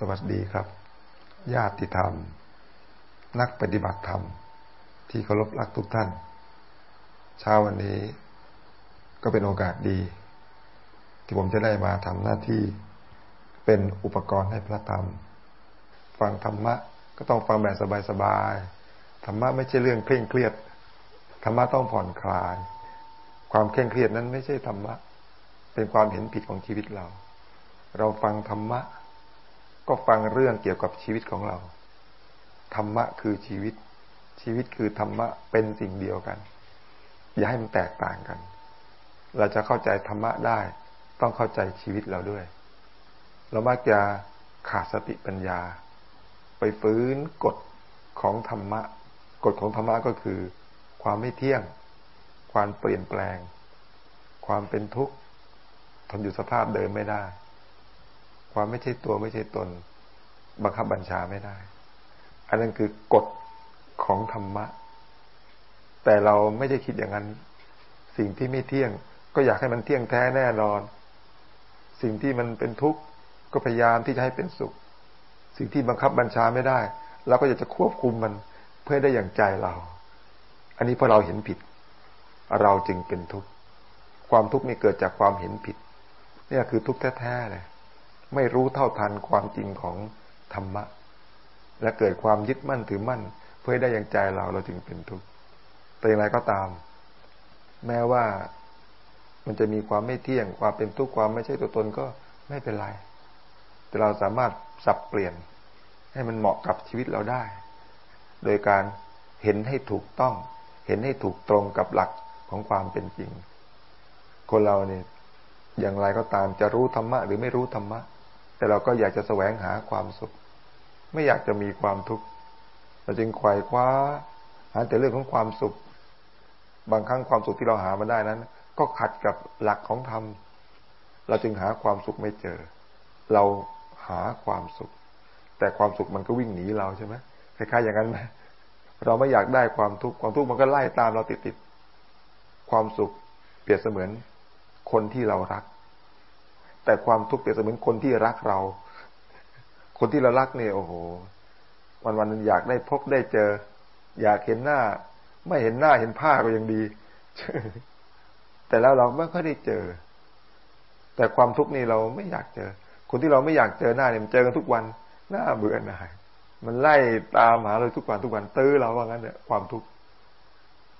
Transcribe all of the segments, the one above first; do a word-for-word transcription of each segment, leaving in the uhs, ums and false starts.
สวัสดีครับญาติธรรมนักปฏิบัติธรรมที่เคารพรักทุกท่านเช้าวันนี้ก็เป็นโอกาสดีที่ผมจะได้มาทำหน้าที่เป็นอุปกรณ์ให้พระธรรมฟังธรรมะก็ต้องฟังแบบสบายๆธรรมะไม่ใช่เรื่องเคร่งเครียดธรรมะต้องผ่อนคลายความเคร่งเครียดนั้นไม่ใช่ธรรมะเป็นความเห็นผิดของชีวิตเราเราฟังธรรมะก็ฟังเรื่องเกี่ยวกับชีวิตของเราธรรมะคือชีวิตชีวิตคือธรรมะเป็นสิ่งเดียวกันอย่าให้มันแตกต่างกันเราจะเข้าใจธรรมะได้ต้องเข้าใจชีวิตเราด้วยเรามักจะขาดสติปัญญาไปฝืนกฎของธรรมะกฎของธรรมะก็คือความไม่เที่ยงความเปลี่ยนแปลงความเป็นทุกข์ทนอยู่สภาพเดิมไม่ได้ความไม่ใช่ตัวไม่ใช่ตนบังคับบัญชาไม่ได้อันนั้นคือกฎของธรรมะแต่เราไม่ได้คิดอย่างนั้นสิ่งที่ไม่เที่ยงก็อยากให้มันเที่ยงแท้แน่นอนสิ่งที่มันเป็นทุกข์ก็พยายามที่จะให้เป็นสุขสิ่งที่บังคับบัญชาไม่ได้เราก็อยากจะควบคุมมันเพื่อได้อย่างใจเราอันนี้พอเราเห็นผิดเราจึงเป็นทุกข์ความทุกข์นี่เกิดจากความเห็นผิดนี่คือทุกข์แท้ๆเลยไม่รู้เท่าทันความจริงของธรรมะและเกิดความยึดมั่นถือมั่นเพื่อได้อย่างใจเราเราจึงเป็นทุกข์แต่อย่างไรก็ตามแม้ว่ามันจะมีความไม่เที่ยงความเป็นทุกข์ความไม่ใช่ตัวตนก็ไม่เป็นไรแต่เราสามารถสับเปลี่ยนให้มันเหมาะกับชีวิตเราได้โดยการเห็นให้ถูกต้องเห็นให้ถูกตรงกับหลักของความเป็นจริงคนเราเนี่ยอย่างไรก็ตามจะรู้ธรรมะหรือไม่รู้ธรรมะแต่เราก็อยากจะแสวงหาความสุขไม่อยากจะมีความทุกข์เราจึงไขว่คว้าหาแต่เรื่องของความสุขบางครั้งความสุขที่เราหามาได้นั้นก็ขัดกับหลักของธรรมเราจึงหาความสุขไม่เจอเราหาความสุขแต่ความสุขมันก็วิ่งหนีเราใช่ไหมคล้ายๆอย่างนั้นไหมเราไม่อยากได้ความทุกข์ความทุกข์มันก็ไล่ตามเราติดๆความสุขเปรียบเสมือนคนที่เรารักแต่ความทุกข์เปรียบเสมือนคนที่รักเราคนที่เรารักเนี่ยโอ้โหวันๆอยากได้พบได้เจออยากเห็นหน้าไม่เห็นหน้าเห็นผ้าก็ยังดีแต่แล้วเราไม่ค่อยได้เจอแต่ความทุกข์นี่เราไม่อยากเจอคนที่เราไม่อยากเจอหน้าเนี่ยมันเจอกันทุกวันหน้าเบื่อหน่ายมันไล่ตามหาเราทุกวันทุกวันตื้อเราว่างั้นเนี่ยความทุกข์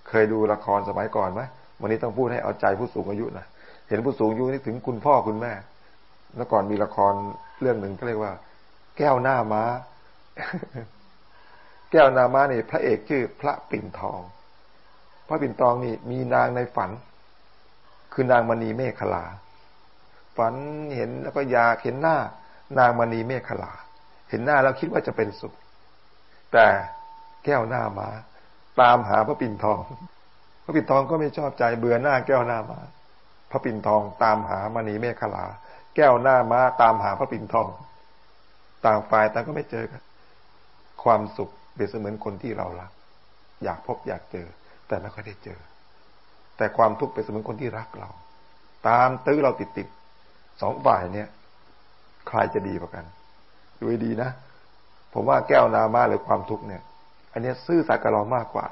เคยดูละครสมัยก่อนไหมวันนี้ต้องพูดให้เอาใจผู้สูงอายุนะเห็นผู้สูงอายุนี่ถึงคุณพ่อคุณแม่แล้วก่อนมีละครเรื่องหนึ่งก็เรียกว่าแก้วหน้าม้า แก้วหน้าม้านี่พระเอกชื่อพระปิ่นทองพระปิ่นทองนี่มีนางในฝันคือนางมณีเมฆขลาฝันเห็นแล้วก็อยากเห็นหน้านางมณีเมฆขลาเห็นหน้าแล้วคิดว่าจะเป็นสุขแต่แก้วหน้าม้าตามหาพระปิ่นทองพระปิ่นทองก็ไม่ชอบใจเบื่อหน้าแก้วหน้าม้าพระปิ่นทองตามหามณีเมฆขลาแก้วหน้าม้าตามหาพระปิ่นทองต่างฝ่ายต่างก็ไม่เจอกันความสุขเปรียบเสมือนคนที่เรารักอยากพบอยากเจอแต่ไม่ค่อยได้เจอแต่ความทุกข์เปรียบเสมือนคนที่รักเราตามตื้อเราติดๆสองฝ่ายเนี่ยใครจะดีกว่ากันดูดีนะผมว่าแก้วหน้าม้าหรือความทุกข์เนี่ยอันนี้ซื่อสัตย์กับเรามากกว่า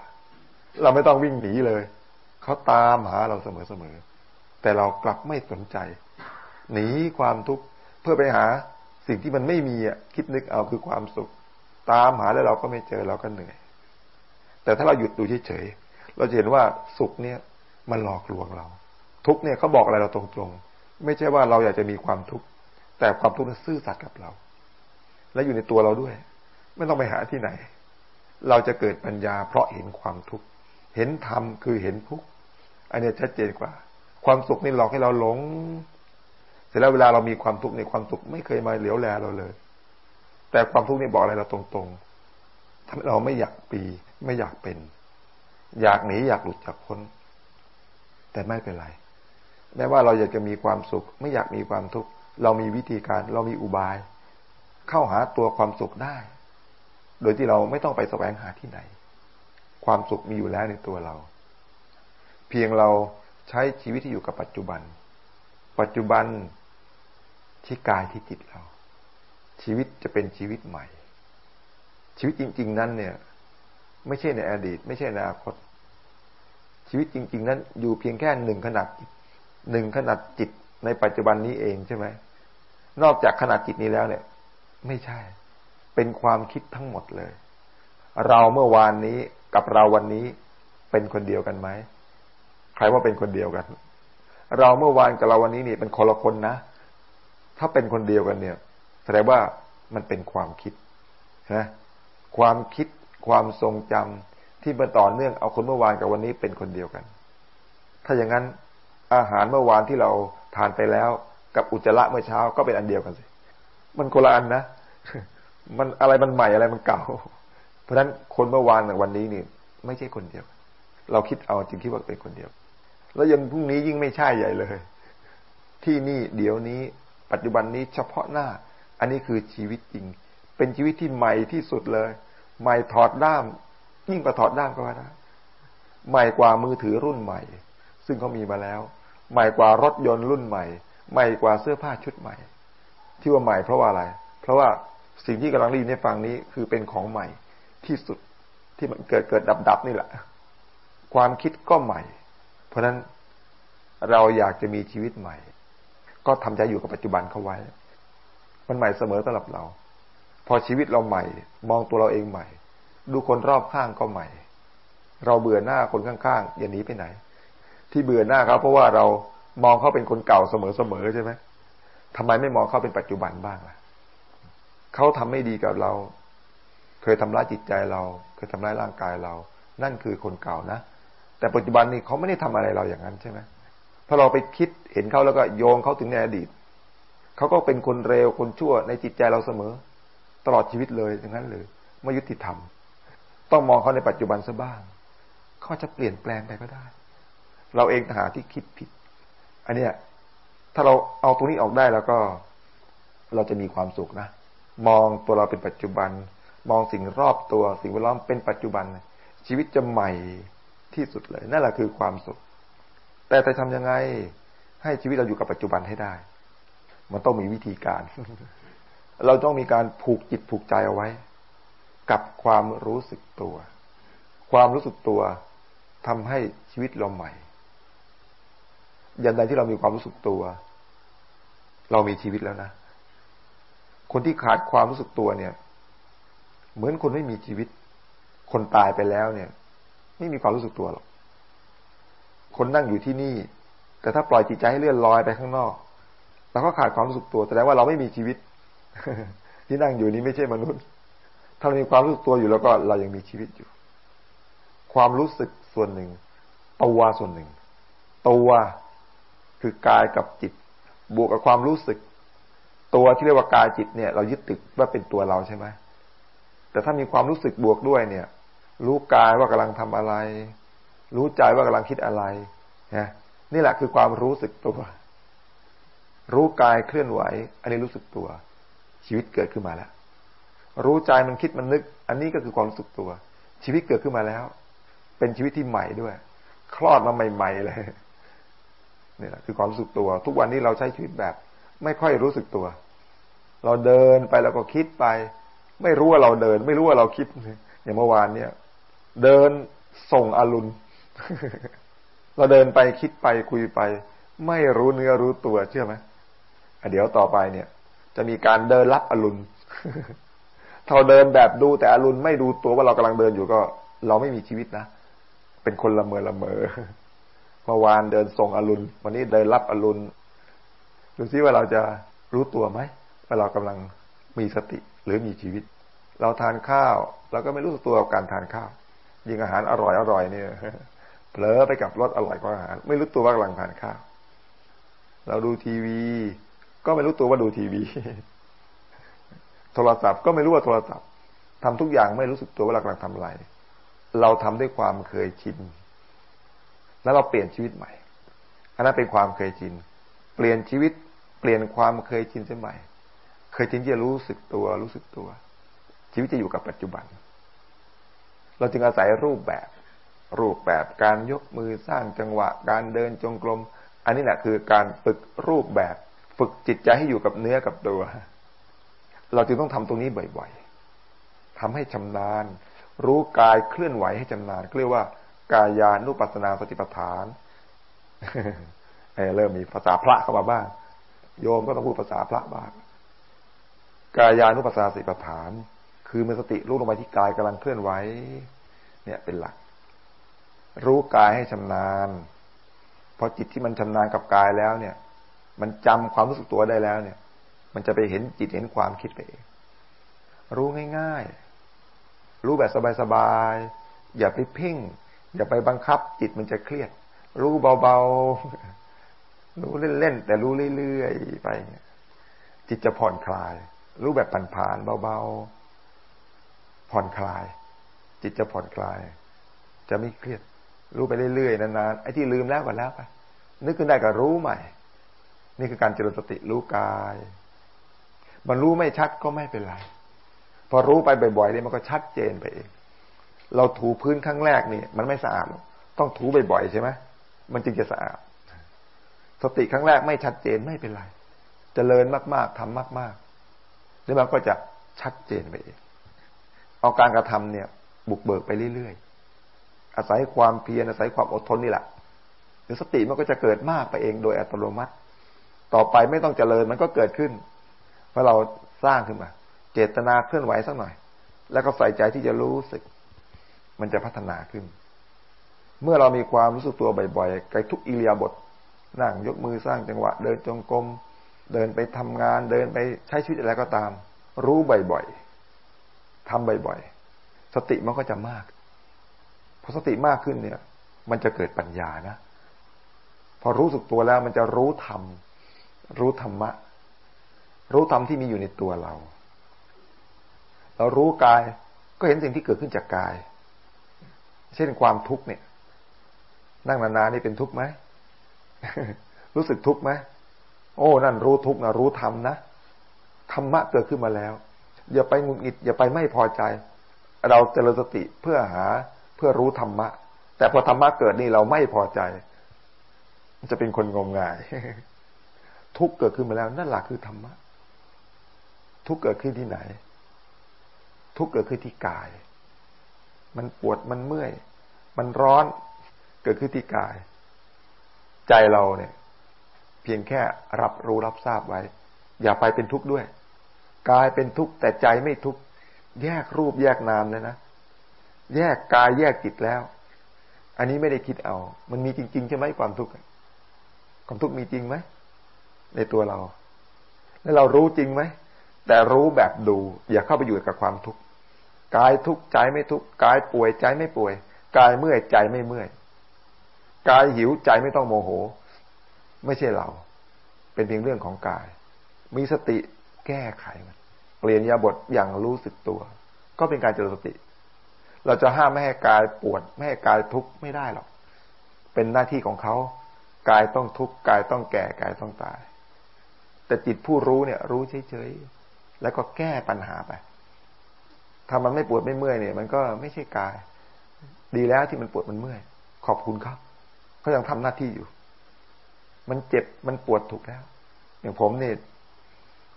เราไม่ต้องวิ่งหนีเลยเขาตามหาเราเสมอๆแต่เรากลับไม่สนใจหนีความทุกข์เพื่อไปหาสิ่งที่มันไม่มีอ่ะคิดนึกเอาคือความสุขตามหาแล้วเราก็ไม่เจอเราก็เหนื่อยแต่ถ้าเราหยุดดูเฉยๆเราจะเห็นว่าสุขเนี่ยมันหลอกลวงเราทุกข์เนี่ยเขาบอกอะไรเราตรงๆไม่ใช่ว่าเราอยากจะมีความทุกข์แต่ความทุกข์นั้นซื่อสัตย์กับเราและอยู่ในตัวเราด้วยไม่ต้องไปหาที่ไหนเราจะเกิดปัญญาเพราะเห็นความทุกข์เห็นธรรมคือเห็นทุกข์อันนี้ชัดเจนกว่าความสุขนี่หลอกให้เราหลงเสร็จแล้วเวลาเรามีความทุกข์ในความสุขไม่เคยมาเหลียวแลเราเลยแต่ความทุกข์นี่บอกอะไรเราตรงๆทำให้เราไม่อยากปีไม่อยากเป็นอยากหนีอยากหลุดจากพ้นแต่ไม่เป็นไรแม้ว่าเราอยากจะมีความสุขไม่อยากมีความทุกข์เรามีวิธีการเรามีอุบายเข้าหาตัวความสุขได้โดยที่เราไม่ต้องไปแสวงหาที่ไหนความสุขมีอยู่แล้วในตัวเราเพียงเราใช้ชีวิตที่อยู่กับปัจจุบันปัจจุบันที่กายที่จิตเรา ชีวิตจะเป็นชีวิตใหม่ชีวิตจริงๆนั้นเนี่ยไม่ใช่ในอดีตไม่ใช่ในอนาคตชีวิตจริงๆนั้นอยู่เพียงแค่หนึ่งขณะหนึ่งขณะจิตในปัจจุบันนี้เองใช่ไหมนอกจากขณะจิตนี้แล้วเนี่ยไม่ใช่เป็นความคิดทั้งหมดเลยเราเมื่อวานนี้กับเราวันนี้เป็นคนเดียวกันไหมใครว่าเป็นคนเดียวกันเราเมื่อวานกับเราวันนี้นี่เป็นคนละคนนะถ้าเป็นคนเดียวกันเนี่ยแสดงว่ามันเป็นความคิดนะความคิดความทรงจำที่มาต่อเนื่องเอาคนเมื่อวานกับวันนี้เป็นคนเดียวกันถ้าอย่างนั้นอาหารเมื่อวานที่เราทานไปแล้วกับอุจจาระเมื่อเช้าก็เป็นอันเดียวกันสิมันคนละอันนะมันอะไรมันใหม่อะไรมันเก่าเพราะฉะนั้นคนเมื่อวานกับวันนี้นี่ไม่ใช่คนเดียวเราคิดเอาจริงคิดว่าเป็นคนเดียวแล้วยันพรุ่งนี้ยิ่งไม่ใช่ใหญ่เลยที่นี่เดี๋ยวนี้ปัจจุบันนี้เฉพาะหน้าอันนี้คือชีวิตจริงเป็นชีวิตที่ใหม่ที่สุดเลยใหม่ถอดด้ามยิ่งกว่าถอดด้ามก็ว่าได้ใหม่กว่ามือถือรุ่นใหม่ซึ่งเขามีมาแล้วใหม่กว่ารถยนต์รุ่นใหม่ใหม่กว่าเสื้อผ้าชุดใหม่ที่ว่าใหม่เพราะว่าอะไรเพราะว่าสิ่งที่กำลังได้ยินได้ฟังนี้คือเป็นของใหม่ที่สุดที่มันเกิดเกิดดับดับนี่แหละความคิดก็ใหม่เพราะนั้นเราอยากจะมีชีวิตใหม่ก็ทำใจอยู่กับปัจจุบันเข้าไว้มันใหม่เสมอสำหรับเราพอชีวิตเราใหม่มองตัวเราเองใหม่ดูคนรอบข้างก็ใหม่เราเบื่อหน้าคนข้างๆอย่าหนีไปไหนที่เบื่อหน้าเขาเพราะว่าเรามองเขาเป็นคนเก่าเสมอๆใช่ไหมทำไมไม่มองเขาเป็นปัจจุบันบ้างล่ะเขาทำไม่ดีกับเราเคยทำร้ายจิตใจเราเคยทำร้ายร่างกายเรานั่นคือคนเก่านะแต่ปัจจุบันนี้เขาไม่ได้ทำอะไรเราอย่างนั้นใช่ไหมพอเราไปคิดเห็นเขาแล้วก็โยงเขาถึงในอดีตเขาก็เป็นคนเร็วคนชั่วในจิตใจเราเสมอตลอดชีวิตเลยอย่างนั้นเลยไม่ยุติธรรมต้องมองเขาในปัจจุบันซะบ้างเขาจะเปลี่ยนแปลงไปก็ได้เราเองหาที่คิดผิดอันเนี้ยถ้าเราเอาตรงนี้ออกได้แล้วก็เราจะมีความสุขนะมองตัวเราเป็นปัจจุบันมองสิ่งรอบตัวสิ่งแวดล้อมเป็นปัจจุบันชีวิตจะใหม่ที่สุดเลยนั่นแหละคือความสุขแต่จะทำยังไงให้ชีวิตเราอยู่กับปัจจุบันให้ได้มันต้องมีวิธีการ เราต้องมีการผูกจิตผูกใจเอาไว้กับความรู้สึกตัวความรู้สึกตัวทำให้ชีวิตเราใหม่ยันใดที่เรามีความรู้สึกตัวเรามีชีวิตแล้วนะคนที่ขาดความรู้สึกตัวเนี่ยเหมือนคนไม่มีชีวิตคนตายไปแล้วเนี่ยไม่มีความรู้สึกตัวหรอกคนนั่งอยู่ที่นี่แต่ถ้าปล่อยจิตใจให้เลื่อนลอยไปข้างนอกเราก็ขาดความรู้สึกตัวแสดงว่าเราไม่มีชีวิต ที่นั่งอยู่นี้ไม่ใช่มนุษย์ถ้าเรามีความรู้สึกตัวอยู่แล้วก็เรายังมีชีวิตอยู่ความรู้สึกส่วนหนึ่งตัวส่วนหนึ่งตัวคือกายกับจิตบวกกับความรู้สึกตัวที่เรียกว่ากายจิตเนี่ยเรายึดติดว่าเป็นตัวเราใช่ไหมแต่ถ้ามีความรู้สึกบวกด้วยเนี่ยรู้กายว่ากำลังทำอะไรรู้ใจว่ากำลังคิดอะไรนะนี่แหละคือความรู้สึกตัวรู้กายเคลื่อนไหวอันนี้รู้สึกตัวชีวิตเกิดขึ้นมาแล้วรู้ใจมันคิดมันนึกอันนี้ก็คือความรู้สึกตัวชีวิตเกิดขึ้นมาแล้วเป็นชีวิตที่ใหม่ด้วยคลอดมาใหม่ๆเลยนี่แหละคือความรู้สึกตัวทุกวันนี้เราใช้ชีวิตแบบไม่ค่อยรู้สึกตัวเราเดินไปแล้วก็คิดไปไม่รู้ว่าเราเดินไม่รู้ว่าเราคิดอย่างเมื่อวานเนี่ยเดินส่งอรุณ เราเดินไปคิดไปคุยไปไม่รู้เนื้อรู้ตัวเชื่อไหมเดี๋ยวต่อไปเนี่ยจะมีการเดินรับอรุณ ถ้าเราเดินแบบดูแต่อรุณไม่ดูตัวว่าเรากำลังเดินอยู่ก็เราไม่มีชีวิตนะเป็นคนละเมอละเมอ เมื่อวานเดินส่งอรุณวันนี้เดินรับอรุณดูซิว่าเราจะรู้ตัวไหมว่าเรากำลังมีสติหรือมีชีวิตเราทานข้าวเราก็ไม่รู้ตัวกับการทานข้าวยิ่งอาหารอร่อยอร่อยเนี่ยเผลอไปกับรสอร่อยของอาหารไม่รู้ตัวว่ากำลังทานข้าวเราดูทีวีก็ไม่รู้ตัวว่าดูทีวีโทรศัพท์ก็ไม่รู้ว่าโทรศัพท์ทำทุกอย่างไม่รู้สึกตัวว่าเรากำลังทำอะไรเราทำด้วยความเคยชินแล้วเราเปลี่ยนชีวิตใหม่อันนั้นเป็นความเคยชินเปลี่ยนชีวิตเปลี่ยนความเคยชินใหม่เคยชินที่จะรู้สึกตัวรู้สึกตัวชีวิตจะอยู่กับปัจจุบันเราจึงอาศัยรูปแบบรูปแบบการยกมือสร้างจังหวะการเดินจงกรมอันนี้แหละคือการฝึกรูปแบบฝึกจิตใจให้อยู่กับเนื้อกับตัว เราจึงต้องทำตรงนี้บ่อยๆทำให้ชำนาญรู้กายเคลื่อนไหวให้ชำนาญเรียกว่ากายานุปัสสนาสติปัฏฐานเริ่มมีภาษาพระเข้ามาบ้างโยมก็ต้องพูดภาษาพระบ้างกายานุปัสสนาสติปัฏฐานคือมีสติรู้ลงไปที่กายกำลังเคลื่อนไหวเนี่ยเป็นหลักรู้กายให้ชำนาญพอจิตที่มันชำนาญกับกายแล้วเนี่ยมันจำความรู้สึกตัวได้แล้วเนี่ยมันจะไปเห็นจิตเห็นความคิดไปเองรู้ง่ายๆรู้แบบสบายๆอย่าไปเพ่งอย่าไปบังคับจิตมันจะเครียดรู้เบาๆรู้เล่นๆแต่รู้เรื่อยๆไปจิตจะผ่อนคลายรู้แบบผ่านๆเบาๆผ่อนคลายจิตจะผ่อนคลายจะไม่เครียดรู้ไปเรื่อยๆนานๆไอ้ที่ลืมแล้วก็แล้วไปนึกขึ้นได้ก็รู้ใหม่นี่คือการเจริญสติรู้กายมันรู้ไม่ชัดก็ไม่เป็นไรพอรู้ไปบ่อยๆเนี่ยมันก็ชัดเจนไปเองเราถูพื้นครั้งแรกนี่มันไม่สะอาดต้องถูบ่อยๆใช่ไหมมันจึงจะสะอาดสติครั้งแรกไม่ชัดเจนไม่เป็นไรเจริญมากๆทำมากๆแล้วมันก็จะชัดเจนไปเองเอาการกระทำเนี่ยบุกเบิกไปเรื่อยๆอาศัยความเพียรอาศัยความอดทนนี่แหละเดี๋ยวสติมันก็จะเกิดมากไปเองโดยอัตโนมัติต่อไปไม่ต้องเจริญมันก็เกิดขึ้นเพราะเราสร้างขึ้นมาเจตนาเคลื่อนไหวสักหน่อยแล้วก็ใส่ใจที่จะรู้สึกมันจะพัฒนาขึ้นเมื่อเรามีความรู้สึกตัวบ่อยๆในทุกอิริยาบถนั่งยกมือสร้างจังหวะเดินจงกรมเดินไปทำงานเดินไปใช้ชีวิตอะไรก็ตามรู้บ่อยๆทำบ่อยๆสติมันก็จะมากพอสติมากขึ้นเนี่ยมันจะเกิดปัญญานะพอรู้สึกตัวแล้วมันจะรู้ธรรมรู้ธรรมะรู้ธรรมที่มีอยู่ในตัวเราเรารู้กายก็เห็นสิ่งที่เกิดขึ้นจากกายเช่นความทุกข์เนี่ยนั่งนานๆนี่เป็นทุกข์ไหม รู้สึกทุกข์ไหมโอ้นั่นรู้ทุกข์นะรู้ธรรมนะธรรมะเกิดขึ้นมาแล้วอย่าไปหงุดหงิดอย่าไปไม่พอใจเราเจริญสติเพื่อหาเพื่อรู้ธรรมะแต่พอธรรมะเกิดนี่เราไม่พอใจจะเป็นคนงมงาย ทุกข์เกิดขึ้นมาแล้วนั่นแหละคือธรรมะทุกข์เกิดขึ้นที่ไหนทุกข์เกิดขึ้นที่กายมันปวดมันเมื่อยมันร้อนเกิดขึ้นที่กายใจเราเนี่ยเพียงแค่รับรู้รับทราบไว้อย่าไปเป็นทุกข์ด้วยกายเป็นทุกข์แต่ใจไม่ทุกข์แยกรูปแยกนามเลยนะแยกกายแยกจิตแล้วอันนี้ไม่ได้คิดเอามันมีจริงๆใช่ไหมความทุกข์ความทุกข์มีจริงไหมในตัวเราแล้วเรารู้จริงไหมแต่รู้แบบดูอย่าเข้าไปอยู่กับความทุกข์กายทุกข์ใจไม่ทุกข์กายป่วยใจไม่ป่วยกายเมื่อยใจไม่เมื่อยกายหิวใจไม่ต้องโมโหไม่ใช่เราเป็นเพียงเรื่องของกายมีสติแก้ไขมันเปลี่ยนยาบทอย่างรู้สึกตัวก็เป็นการเจริญสติเราจะห้ามไม่ให้กายปวดไม่ให้กายทุกข์ไม่ได้หรอกเป็นหน้าที่ของเขากายต้องทุกข์กายต้องแก่กายต้องตายแต่จิตผู้รู้เนี่ยรู้เฉยๆแล้วก็แก้ปัญหาไปถ้ามันไม่ปวดไม่เมื่อยเนี่ยมันก็ไม่ใช่กายดีแล้วที่มันปวดมันเมื่อยขอบคุณครับเขายังทำหน้าที่อยู่มันเจ็บมันปวดถูกแล้วอย่างผมเนี่ย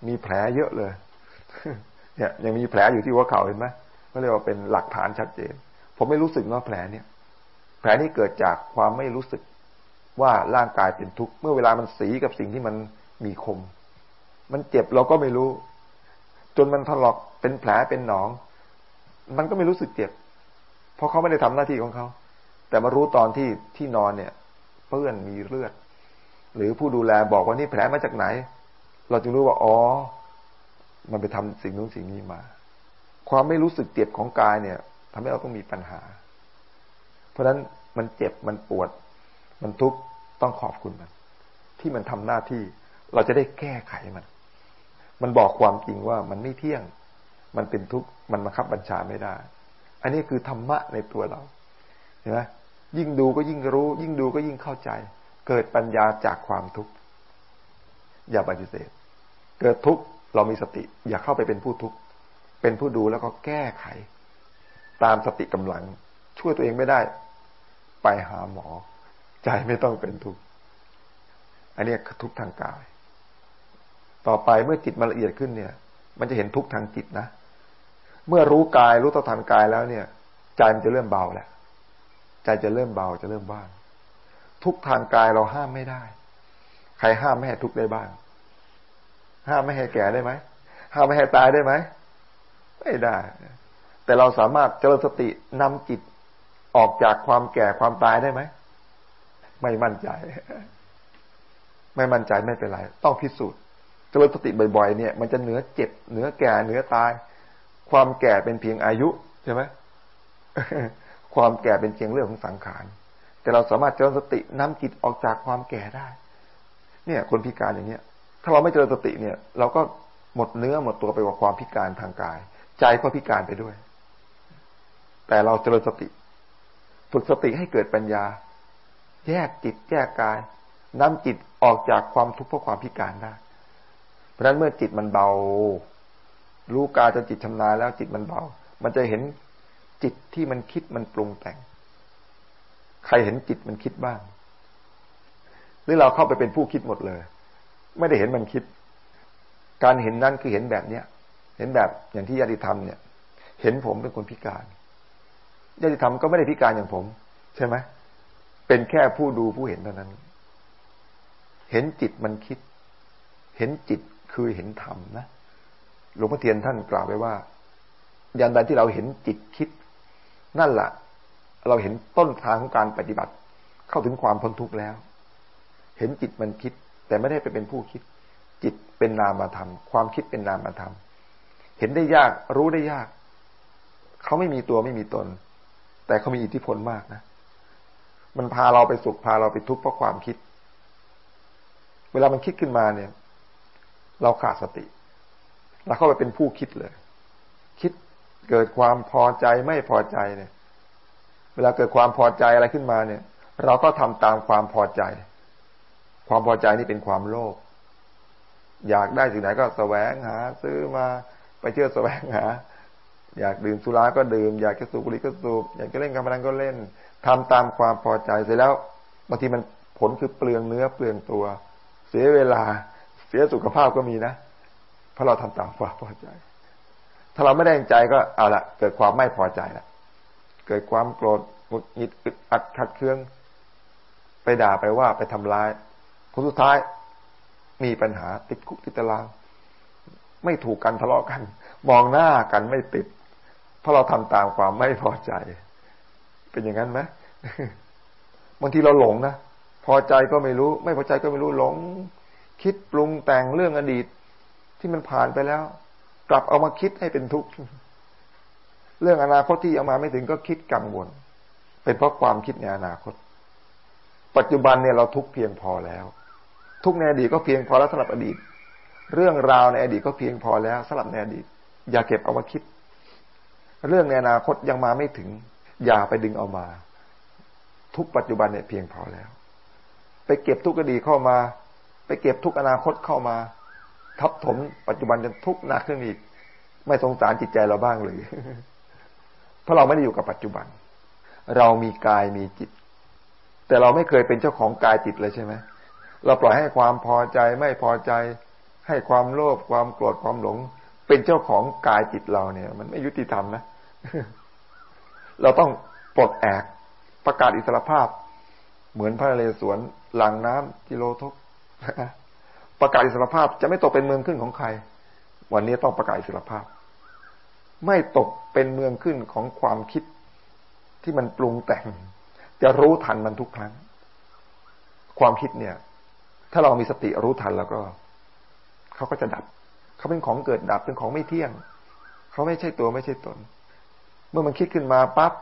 มีแผลเยอะเลยเนี่ยยังมีแผลอยู่ที่หัวเข่าเห็นไหมก็เรียกว่าเป็นหลักฐานชัดเจนผมไม่รู้สึกว่าแผลเนี่ยแผลนี้เกิดจากความไม่รู้สึกว่าร่างกายเป็นทุกข์เมื่อเวลามันสีกับสิ่งที่มันมีคมมันเจ็บเราก็ไม่รู้จนมันถลอกเป็นแผลเป็นหนองมันก็ไม่รู้สึกเจ็บเพราะเขาไม่ได้ทำหน้าที่ของเขาแต่มารู้ตอนที่ที่นอนเนี่ยเปื้อนมีเลือดหรือผู้ดูแลบอกว่านี่แผลมาจากไหนเราจึงรู้ว่าอ๋อมันไปทำสิ่งนู้นสิ่งนี้มาความไม่รู้สึกเจ็บของกายเนี่ยทำให้เราต้องมีปัญหาเพราะนั้นมันเจ็บมันปวดมันทุกข์ต้องขอบคุณมันที่มันทำหน้าที่เราจะได้แก้ไขมันมันบอกความจริงว่ามันไม่เที่ยงมันเป็นทุกข์มันบังคับบัญชาไม่ได้อันนี้คือธรรมะในตัวเราเห็นไหมยิ่งดูก็ยิ่งรู้ยิ่งดูก็ยิ่งเข้าใจเกิดปัญญาจากความทุกข์อย่าปฏิเสธเกิดทุกข์เรามีสติอย่าเข้าไปเป็นผู้ทุกข์เป็นผู้ดูแล้วก็แก้ไขตามสติกำลังช่วยตัวเองไม่ได้ไปหาหมอใจไม่ต้องเป็นทุกข์อันนี้คือทุกข์ทางกายต่อไปเมื่อจิตมันละเอียดขึ้นเนี่ย มันจะเห็นทุกข์ทางจิตนะเมื่อรู้กายรู้ต่อทางกายแล้วเนี่ยใจมันจะเริ่มเบาแหละใจจะเริ่มเบาจะเริ่มว่างทุกทางกายเราห้ามไม่ได้ใครห้ามไม่ให้ทุกข์ได้บ้างห้ามไม่ให้แก่ได้ไหมห้ามไม่ให้ตายได้ไหมไม่ได้แต่เราสามารถเจริญสตินำจิตออกจากความแก่ความตายได้ไหมไม่มั่นใจไม่มั่นใจไม่เป็นไรต้องพิสูจน์เจริญสติบ่อยๆเนี่ยมันจะเหนือเจ็บเหนือแก่เหนือตายความแก่เป็นเพียงอายุใช่ไหมความแก่เป็นเพียงเรื่องของสังขารแต่เราสามารถเจริญสตินำจิตออกจากความแก่ได้เนี่ยคนพิการอย่างเนี้ยถ้าเราไม่เจริญสติเนี่ยเราก็หมดเนื้อหมดตัวไปกับความพิการทางกายใจก็พิการไปด้วยแต่เราเจริญสติฝึกสติให้เกิดปัญญาแยกจิตแยกกายนำจิตออกจากความทุกข์เพราะความพิการได้เพราะฉะนั้นเมื่อจิตมันเบารู้กายจนจิตชำนาญแล้วจิตมันเบามันจะเห็นจิตที่มันคิดมันปรุงแต่งใครเห็นจิตมันคิดบ้างหรือเราเข้าไปเป็นผู้คิดหมดเลยไม่ได้เห็นมันคิดการเห็นนั่นคือเห็นแบบเนี้ยเห็นแบบอย่างที่ญาติธรรมเนี่ยเห็นผมเป็นคนพิการญาติธรรมก็ไม่ได้พิการอย่างผมใช่ไหมเป็นแค่ผู้ดูผู้เห็นเท่านั้นเห็นจิตมันคิดเห็นจิตคือเห็นธรรมนะหลวงพ่อเทียนท่านกล่าวไว้ว่ายามใดที่เราเห็นจิตคิดนั่นแหละเราเห็นต้นทางของการปฏิบัติเข้าถึงความพ้นทุกข์แล้วเห็นจิตมันคิดแต่ไม่ได้ไปเป็นผู้คิดจิตเป็นนามธรรมความคิดเป็นนามธรรมเห็นได้ยากรู้ได้ยากเขาไม่มีตัวไม่มีตนแต่เขามีอิทธิพลมากนะมันพาเราไปสุขพาเราไปทุกข์เพราะความคิดเวลามันคิดขึ้นมาเนี่ยเราขาดสติเราเข้าไปเป็นผู้คิดเลยคิดเกิดความพอใจไม่พอใจเนี่ยเวลาเกิดความพอใจอะไรขึ้นมาเนี่ยเราก็ทำตามความพอใจความพอใจนี่เป็นความโลภอยากได้สิ่งไหนก็แสวงหาซื้อมาไปเที่ยวแสวงหาอยากดื่มสุราก็ดื่มอยากจะสูบบุหรี่ก็สูบอยากจะเล่นการพนันก็เล่นทำตามความพอใจเสร็จแล้วบางทีมันผลคือเปลืองเนื้อเปลืองตัวเสียเวลาเสียสุขภาพก็มีนะเพราะเราทำตามความพอใจถ้าเราไม่ได้ใจก็เอาละเกิดความไม่พอใจละเกิดความโกรธหงุดหงิดอึดอัดขัดเคืองไปด่าไปว่าไปทำร้ายผลสุดท้ายมีปัญหาติดคุกติดตารางไม่ถูกกันทะเลาะกันมองหน้ากันไม่ติดเพราะเราทำตามความไม่พอใจเป็นอย่างนั้นไหมบางทีเราหลงนะพอใจก็ไม่รู้ไม่พอใจก็ไม่รู้หลงคิดปรุงแต่งเรื่องอดีตที่มันผ่านไปแล้วกลับเอามาคิดให้เป็นทุกข์เรื่องอนาคตที่ยังมาไม่ถึงก็คิดกังวลเป็นเพราะความคิดในอนาคตปัจจุบันเนี่ยเราทุกข์เพียงพอแล้วทุกข์ในอดีตก็เพียงพอแล้วสำหรับอดีตเรื่องราวในอดีตก็เพียงพอแล้วสำหรับในอดีตอย่าเก็บเอามาคิดเรื่องในอนาคตยังมาไม่ถึงอย่าไปดึงเอามาทุกปัจจุบันเนี่ยเพียงพอแล้วไปเก็บทุกอดีตเข้ามาไปเก็บทุกอนาคตเข้ามาทับถมปัจจุบันจนทุกข์หนักขึ้นอีกไม่สงสารจิตใจเราบ้างหรือเพราะเราไม่ได้อยู่กับปัจจุบันเรามีกายมีจิตแต่เราไม่เคยเป็นเจ้าของกายจิตเลยใช่ไหมเราปล่อยให้ความพอใจไม่พอใจให้ความโลภความโกรธความหลงเป็นเจ้าของกายจิตเราเนี่ยมันไม่ยุติธรรมนะเราต้องปลดแอกประกาศอิสรภาพเหมือนพระนเรศวรหลังน้ำกิโลทกประกาศอิสรภาพจะไม่ตกเป็นเมืองขึ้นของใครวันนี้ต้องประกาศอิสรภาพไม่ตกเป็นเมืองขึ้นของความคิดที่มันปรุงแต่งจะรู้ทันมันทุกครั้งความคิดเนี่ยถ้าเรามีสติรู้ทันแล้วก็เขาก็จะดับเขาเป็นของเกิดดับเป็นของไม่เที่ยงเขาไม่ใช่ตัวไม่ใช่ตนเมื่อมันคิดขึ้นมาปั๊บ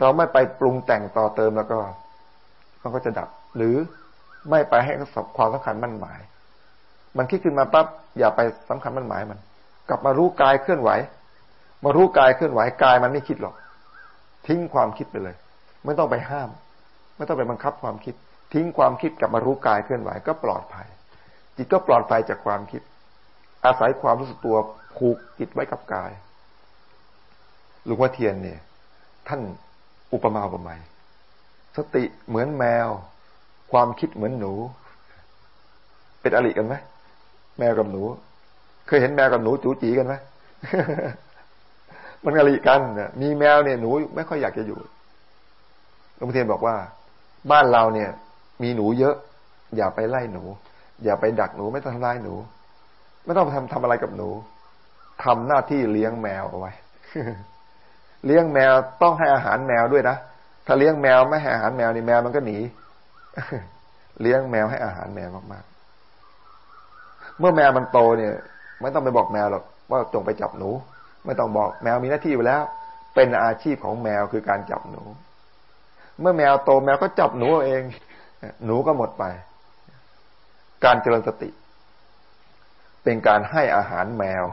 เราไม่ไปปรุงแต่งต่อเติมแล้วก็มันก็จะดับหรือไม่ไปให้ความสำคัญมั่นหมายมันคิดขึ้นมาปั๊บอย่าไปสำคัญมั่นหมายมันกลับมารู้กายเคลื่อนไหวมารู้กายเคลื่อนไหวกายมันไม่คิดหรอกทิ้งความคิดไปเลยไม่ต้องไปห้ามไม่ต้องไปบังคับความคิดทิ้งความคิดกลับมารู้กายเคลื่อนไหวก็ปลอดภัยจิตก็ปลอดภัยจากความคิดอาศัยความรู้สึกตัวผูกจิตไว้กับกายหลวงพ่อเทียนเนี่ยท่านอุปมาอุปไมยสติเหมือนแมวความคิดเหมือนหนูเป็นอริกันไหมแมวกับหนู เคยเห็นแมวกับหนูจู๋จีกันไหม มันกะลิกันนะมีแมวเนี่ยหนูไม่ค่อยอยากจะอยู่หลวงพ่อเทียนบอกว่าบ้านเราเนี่ยมีหนูเยอะอย่าไปไล่หนูอย่าไปดักหนูไม่ต้องทำลายหนูไม่ต้องทำทำอะไรกับหนูทำหน้าที่เลี้ยงแมวเอาไว้ เลี้ยงแมวต้องให้อาหารแมวด้วยนะถ้าเลี้ยงแมวไม่ให้อาหารแมวนี่แมวมันก็หนี เลี้ยงแมวให้อาหารแมวมากๆเมื่อแมวมันโตเนี่ยไม่ต้องไปบอกแมวหรอกว่าจงไปจับหนูไม่ต้องบอกแมวมีหน้าที่อยู่แล้วเป็นอาชีพของแมวคือการจับหนูเมื่อแมวโตแมวก็จับหนูเองหนูก็หมดไปการเจริญสติเป็นการให้อาหารแมว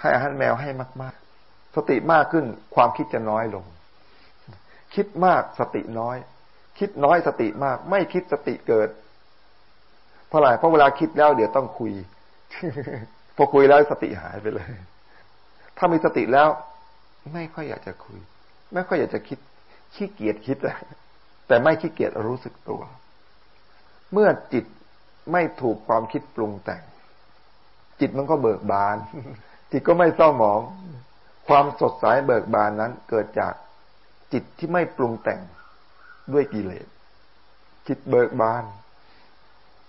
ให้อาหารแมวให้มากๆสติมากขึ้นความคิดจะน้อยลงคิดมากสติน้อยคิดน้อยสติมากไม่คิดสติเกิดเพราะอะไรเพราะเวลาคิดแล้วเดี๋ยวต้องคุย พอคุยแล้วสติหายไปเลยถ้ามีสติแล้วไม่ค่อยอยากจะคุยไม่ค่อยอยากจะคิดขี้เกียจคิดแล้วแต่ไม่ขี้เกียจรู้สึกตัวเมื่อจิตไม่ถูกความคิดปรุงแต่งจิตมันก็เบิกบานจิตก็ไม่เศร้าหมองความสดใสเบิกบานนั้นเกิดจากจิตที่ไม่ปรุงแต่งด้วยกิเลสจิตเบิกบาน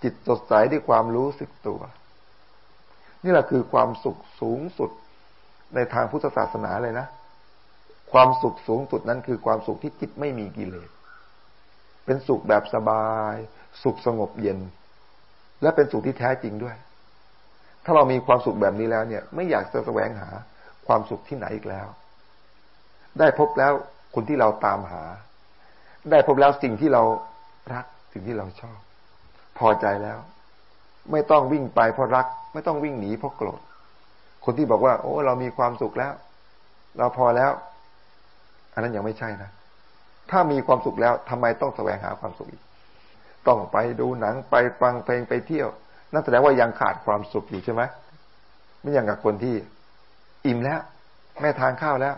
จิตสดใสด้วยความรู้สึกตัวนี่แหละคือความสุขสูงสุดในทางพุทธศาสนาเลยนะความสุขสูงสุดนั้นคือความสุขที่จิตไม่มีกิเลสเป็นสุขแบบสบายสุขสงบเย็นและเป็นสุขที่แท้จริงด้วยถ้าเรามีความสุขแบบนี้แล้วเนี่ยไม่อยากจะแสวงหาความสุขที่ไหนอีกแล้วได้พบแล้วคนที่เราตามหาได้พบแล้วสิ่งที่เรารักสิ่งที่เราชอบพอใจแล้วไม่ต้องวิ่งไปเพราะรักไม่ต้องวิ่งหนีเพราะโกรธคนที่บอกว่าโอ้เรามีความสุขแล้วเราพอแล้วอันนั้นยังไม่ใช่นะถ้ามีความสุขแล้วทำไมต้องแสวงหาความสุขอีกต้องไปดูหนังไปฟังเพลงไปเที่ยวนั่นแสดงว่ายังขาดความสุขอยู่ใช่ไหมไม่อย่างกับคนที่อิ่มแล้วแม่ทานข้าวแล้ว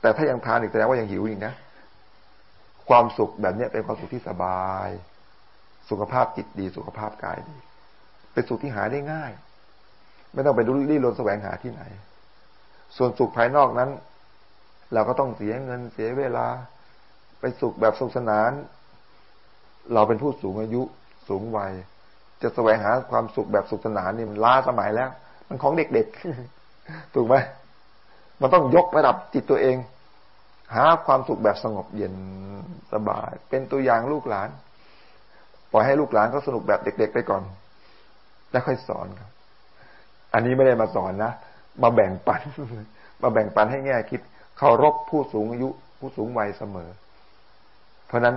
แต่ถ้ายังทานอีกแสดงว่ายังหิวอีกนะความสุขแบบนี้เป็นความสุขที่สบายสุขภาพจิตดีสุขภาพกายดีเป็นสุขที่หาได้ง่ายไม่ต้องไปดูลี้ล้นแสวงหาที่ไหนส่วนสุขภายนอกนั้นเราก็ต้องเสียเงินเสียเวลาไปสุขแบบสนุกสนานเราเป็นผู้สูงอายุสูงวัยจะแสวงหาความสุขแบบสุขสนานนี่มันล้าสมัยแล้วมันของเด็กๆถูกไหมมันต้องยกระดับจิตตัวเองหาความสุขแบบสงบเย็นสบายเป็นตัวอย่างลูกหลานปล่อยให้ลูกหลานก็สนุกแบบเด็กๆไปก่อนแล้วค่อยสอนครับอันนี้ไม่ได้มาสอนนะมาแบ่งปันมาแบ่งปันให้แง่คิดเคารพผู้สูงอายุผู้สูงวัยเสมอเพราะนั้น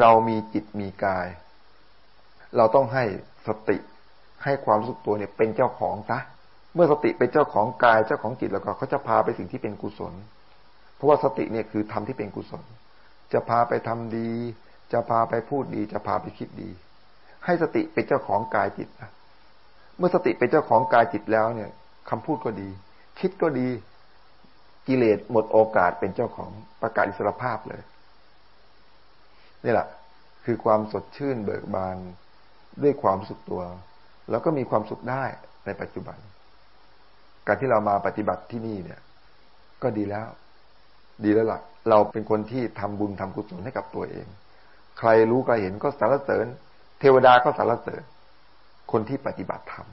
เรามีจิตมีกายเราต้องให้สติให้ความรู้สึกตัวเนี่ยเป็นเจ้าของซะเมื่อสติเป็นเจ้าของกายเจ้าของจิตแล้วก็เขาจะพาไปสิ่งที่เป็นกุศลเพราะว่าสติเนี่ยคือธรรมที่เป็นกุศลจะพาไปทำดีจะพาไปพูดดีจะพาไปคิดดีให้สติเป็นเจ้าของกายจิตนะเมื่อสติเป็นเจ้าของกายจิตแล้วเนี่ยคำพูดก็ดีคิดก็ดีกิเลสหมดโอกาสเป็นเจ้าของประกาศอิสรภาพเลยนี่แหละคือความสดชื่นเบิกบานด้วยความสุขตัวแล้วก็มีความสุขได้ในปัจจุบันการที่เรามาปฏิบัติที่นี่เนี่ยก็ดีแล้วดีแล้วล่ะเราเป็นคนที่ทำบุญทำกุศลให้กับตัวเองใครรู้ใครเห็นก็สรรเสริญเทวดาก็สรรเสริญคนที่ปฏิบัติธรรม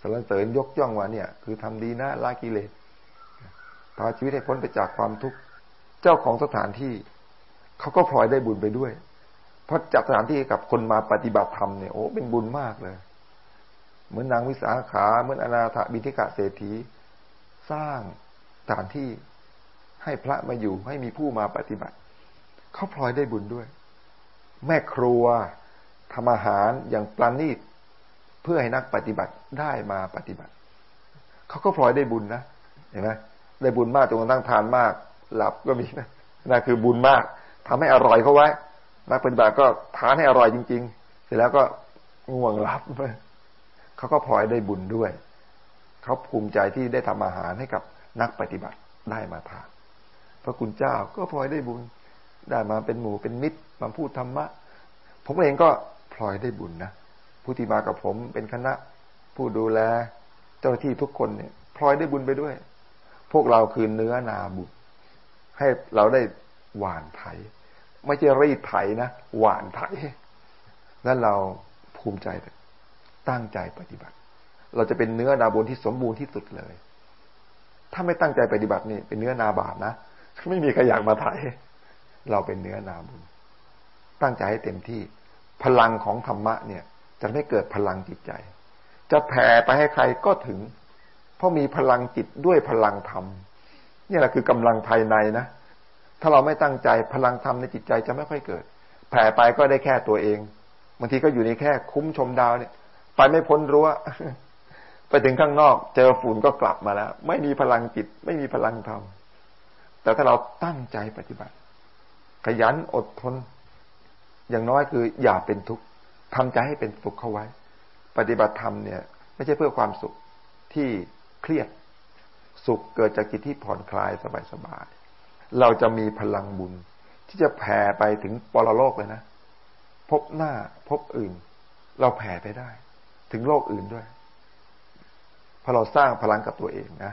สรรเสริญยกย่องว่าเนี่ยคือทำดีนะละกิเลสพาชีวิตให้พ้นไปจากความทุกข์เจ้าของสถานที่เขาก็พลอยได้บุญไปด้วยเพราะจัดสถานที่กับคนมาปฏิบัติธรรมเนี่ยโอ้เป็นบุญมากเลยเหมือนนางวิสาขาเหมือนอนาถบิณฑิกะเศรษฐีสร้างสถานที่ให้พระมาอยู่ให้มีผู้มาปฏิบัติเขาพลอยได้บุญด้วยแม่ครัวทำอาหารอย่างประณีตเพื่อให้นักปฏิบัติได้มาปฏิบัติเขาก็พลอยได้บุญนะเห็นไหมได้บุญมากจนกระทั่งทานมากหลับก็มีนะนั่นคือบุญมากทำให้อร่อยเขาไว้นักปฏิบัติก็ทานให้อร่อยจริงๆเสร็จแล้วก็ง่วงหลับเขาก็พลอยได้บุญด้วยเขาภูมิใจที่ได้ทำอาหารให้กับนักปฏิบัติได้มาทานพระคุณเจ้าก็พลอยได้บุญได้มาเป็นหมู่เป็นมิตรมาพูดธรรมะผมเองก็พลอยได้บุญนะผู้ที่มากับผมเป็นคณะ ผู้ดูแลเจ้าที่ทุกคนเนี่ยพลอยได้บุญไปด้วยพวกเราคือเนื้อนาบุญให้เราได้หว่านไถไม่ใช่รีดไถนะหว่านไถนั้นเราภูมิใจตั้งใจปฏิบัติเราจะเป็นเนื้อนาบุญที่สมบูรณ์ที่สุดเลยถ้าไม่ตั้งใจปฏิบัตินี่เป็นเนื้อนาบาปนะไม่มีใครอยากมาไถเราเป็นเนื้อนาบุญตั้งใจให้เต็มที่พลังของธรรมะเนี่ยจะไม่เกิดพลังจิตใจจะแผ่ไปให้ใครก็ถึงเพราะมีพลังจิตด้วยพลังธรรมนี่แหละคือกำลังภายในนะถ้าเราไม่ตั้งใจพลังธรรมในจิตใจจะไม่ค่อยเกิดแผ่ไปก็ได้แค่ตัวเองบางทีก็อยู่ในแค่คุ้มชมดาวเนี่ยไปไม่พ้นรั้วไปถึงข้างนอกเจอฝุ่นก็กลับมาแล้วไม่มีพลังจิตไม่มีพลังธรรมแต่ถ้าเราตั้งใจปฏิบัติขยันอดทนอย่างน้อยคืออย่าเป็นทุกข์ทำใจให้เป็นสุขเข้าไว้ปฏิบัติธรรมเนี่ยไม่ใช่เพื่อความสุขที่เครียดสุขเกิดจากจิตที่ผ่อนคลายสบายๆเราจะมีพลังบุญที่จะแผ่ไปถึงปรโลกเลยนะพบหน้าพบอื่นเราแผ่ไปได้ถึงโลกอื่นด้วยเพราะเราสร้างพลังกับตัวเองนะ